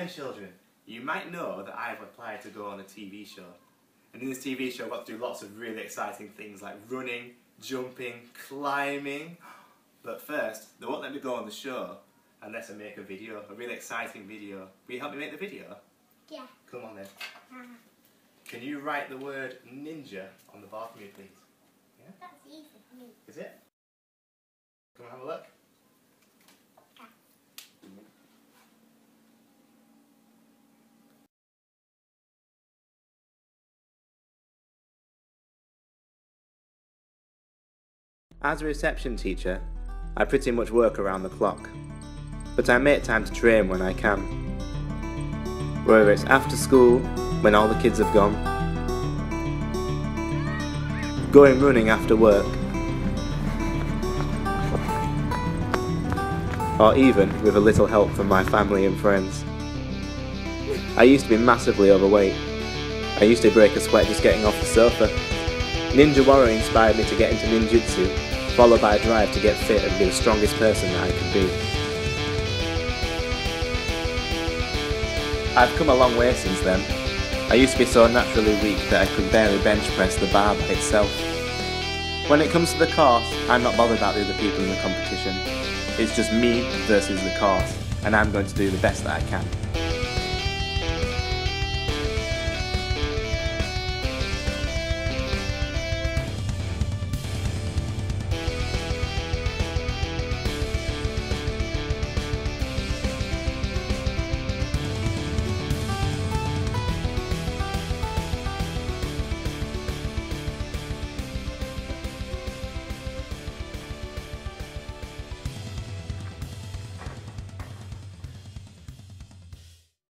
there, children, you might know that I've applied to go on a TV show. And in this TV show I've got to do lots of really exciting things like running, jumping, climbing. But first, they won't let me go on the show unless I make a video, a really exciting video. Will you help me make the video? Yeah. Come on then. Can you write the word ninja on the bar for me, please? Yeah? That's easy for me. Is it? Come and have a look. As a reception teacher, I pretty much work around the clock, but I make time to train when I can. Whether it's after school, when all the kids have gone, going running after work, or even with a little help from my family and friends. I used to be massively overweight. I used to break a sweat just getting off the sofa. Ninja Warrior inspired me to get into ninjutsu, followed by a drive to get fit and be the strongest person that I could be. I've come a long way since then. I used to be so naturally weak that I could barely bench press the bar by itself. When it comes to the course, I'm not bothered about the other people in the competition. It's just me versus the course, and I'm going to do the best that I can.